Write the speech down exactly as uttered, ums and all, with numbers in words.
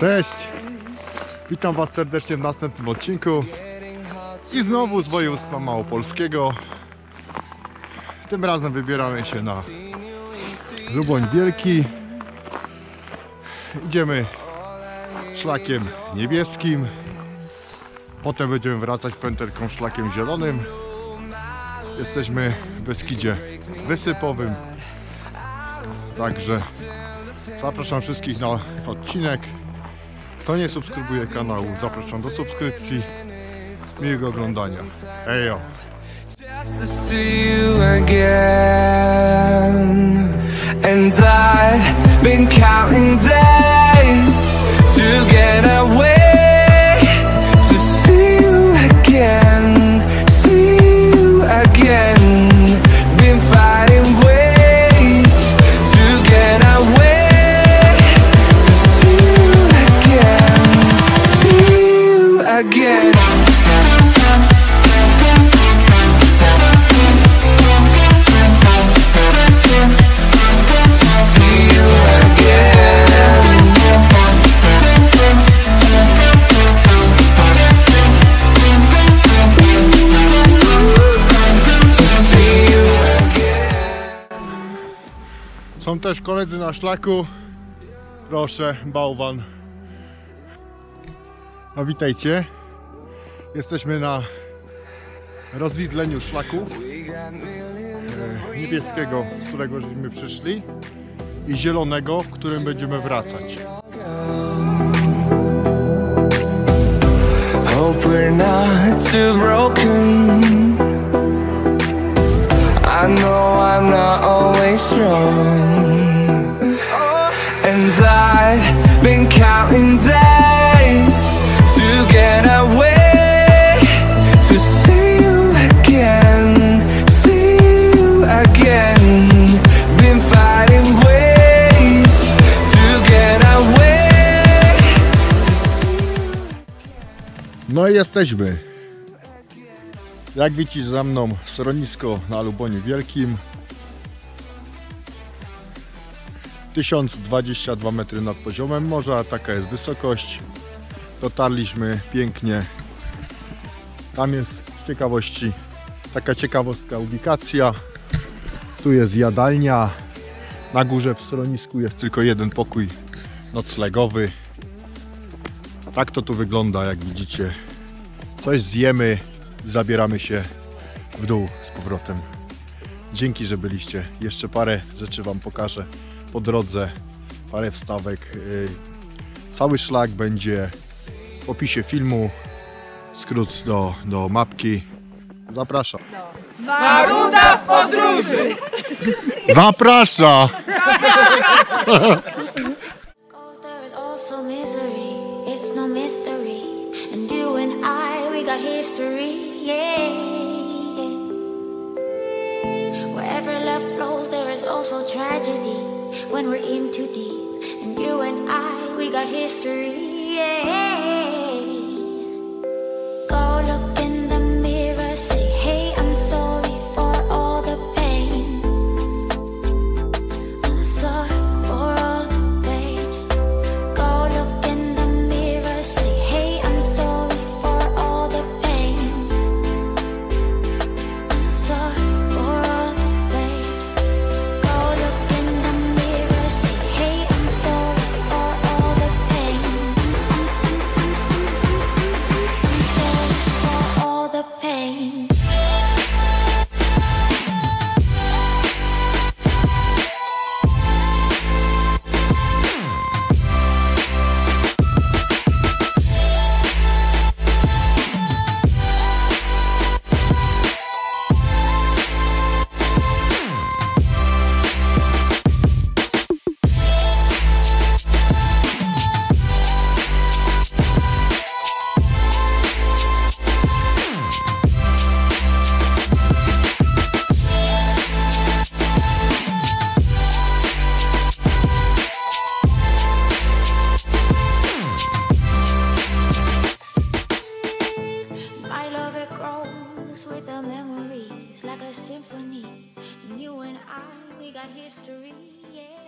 Cześć! Witam Was serdecznie w następnym odcinku i znowu z województwa małopolskiego. Tym razem wybieramy się na Luboń Wielki. Idziemy szlakiem niebieskim, potem będziemy wracać pętelką szlakiem zielonym. Jesteśmy w Beskidzie Wysypowym, także zapraszam wszystkich na odcinek. Kto nie subskrybuje kanału, zapraszam do subskrypcji. Miłego oglądania. Ejo! Są też koledzy na szlaku. Proszę, bałwan. No witajcie. Jesteśmy na rozwidleniu szlaków niebieskiego, z którego żeśmy przyszli, i zielonego, w którym będziemy wracać. I know I'm not always strong, and I've been counting days to get away, to see you again, see you again. Been fighting ways to get away, to see you again. No i jesteśmy. Jak widzicie za mną schronisko na Luboniu Wielkim, tysiąc dwadzieścia dwa metry nad poziomem morza, taka jest wysokość. Dotarliśmy pięknie. Tam jest z ciekawości taka ciekawostka ubikacja. Tu jest jadalnia. Na górze w schronisku jest tylko jeden pokój noclegowy. Tak to tu wygląda, jak widzicie. Coś zjemy. Zabieramy się w dół z powrotem. Dzięki, że byliście. Jeszcze parę rzeczy Wam pokażę po drodze, parę wstawek. Cały szlak będzie w opisie filmu. Skrót do, do mapki. Zapraszam. Maruda w podróży! Zapraszam! History, yeah, yeah. Wherever love flows, there is also tragedy. When we're in too deep, and you and I, we got history, yeah. Go look in the mirror, say, hey, I'm sorry for all the pain. I'm sorry for all the pain. Go look in the mirror, say, hey, I'm sorry for all the pain. Like a symphony, and you and I, we got history, yeah.